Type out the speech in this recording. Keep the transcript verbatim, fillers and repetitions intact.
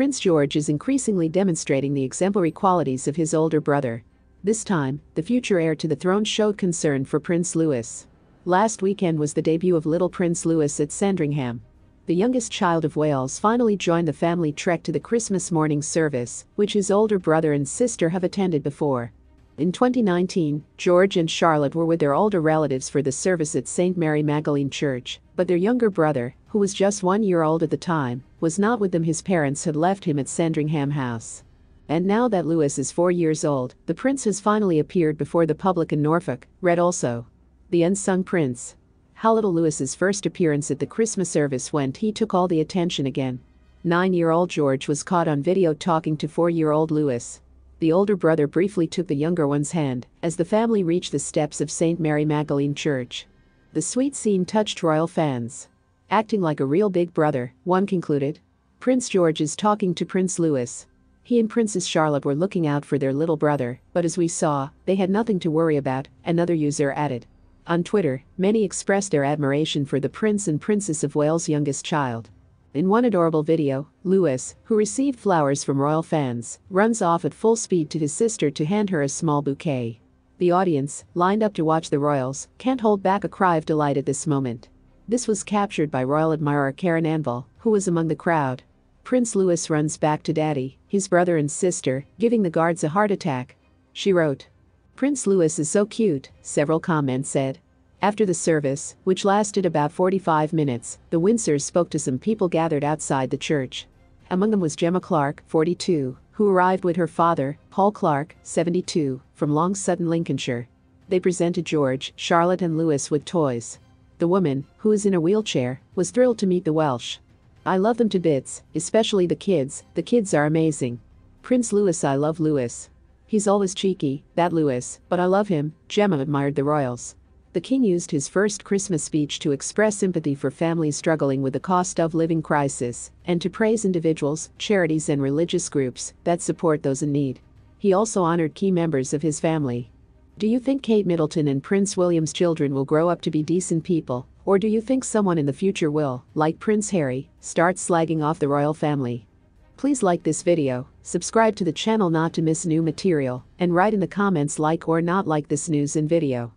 Prince George is increasingly demonstrating the exemplary qualities of his older brother. This time, the future heir to the throne showed concern for Prince Louis. Last weekend was the debut of little Prince Louis at Sandringham. The youngest child of Wales finally joined the family trek to the Christmas morning service, which his older brother and sister have attended before. In twenty nineteen, George and Charlotte were with their older relatives for the service at Saint Mary Magdalene Church, but their younger brother, who was just one year old at the time, was not with them. His parents had left him at Sandringham House. And now that Louis is four years old, the prince has finally appeared before the public in Norfolk, read also. The Unsung Prince. How little Louis's first appearance at the Christmas service went, he took all the attention again. Nine-year-old George was caught on video talking to four-year-old Louis. The older brother briefly took the younger one's hand as the family reached the steps of Saint Mary Magdalene Church. The sweet scene touched royal fans. Acting like a real big brother, one concluded. Prince George is talking to Prince Louis. He and Princess Charlotte were looking out for their little brother, but as we saw, they had nothing to worry about, another user added. On Twitter, many expressed their admiration for the Prince and Princess of Wales' youngest child. In one adorable video, Louis, who received flowers from royal fans, runs off at full speed to his sister to hand her a small bouquet. The audience, lined up to watch the royals, can't hold back a cry of delight at this moment. This was captured by royal admirer Karen Anvil, who was among the crowd. Prince Louis runs back to daddy, his brother and sister, giving the guards a heart attack. She wrote, "Prince Louis is so cute," several comments said. After the service, which lasted about forty-five minutes, the Windsors spoke to some people gathered outside the church. Among them was Gemma Clark, forty-two, who arrived with her father, Paul Clark, seventy-two, from Long Sutton, Lincolnshire. They presented George, Charlotte and Louis with toys. The woman, who is in a wheelchair, was thrilled to meet the Welsh. "I love them to bits, especially the kids, the kids are amazing. Prince Louis, I love Louis. He's always cheeky, that Louis, but I love him," Gemma admired the royals. The king used his first Christmas speech to express sympathy for families struggling with the cost of living crisis and to praise individuals, charities and religious groups that support those in need. He also honored key members of his family. Do you think Kate Middleton and Prince William's children will grow up to be decent people, or do you think someone in the future will, like Prince Harry, start slagging off the royal family? Please like this video, subscribe to the channel not to miss new material, and write in the comments like or not like this news and video.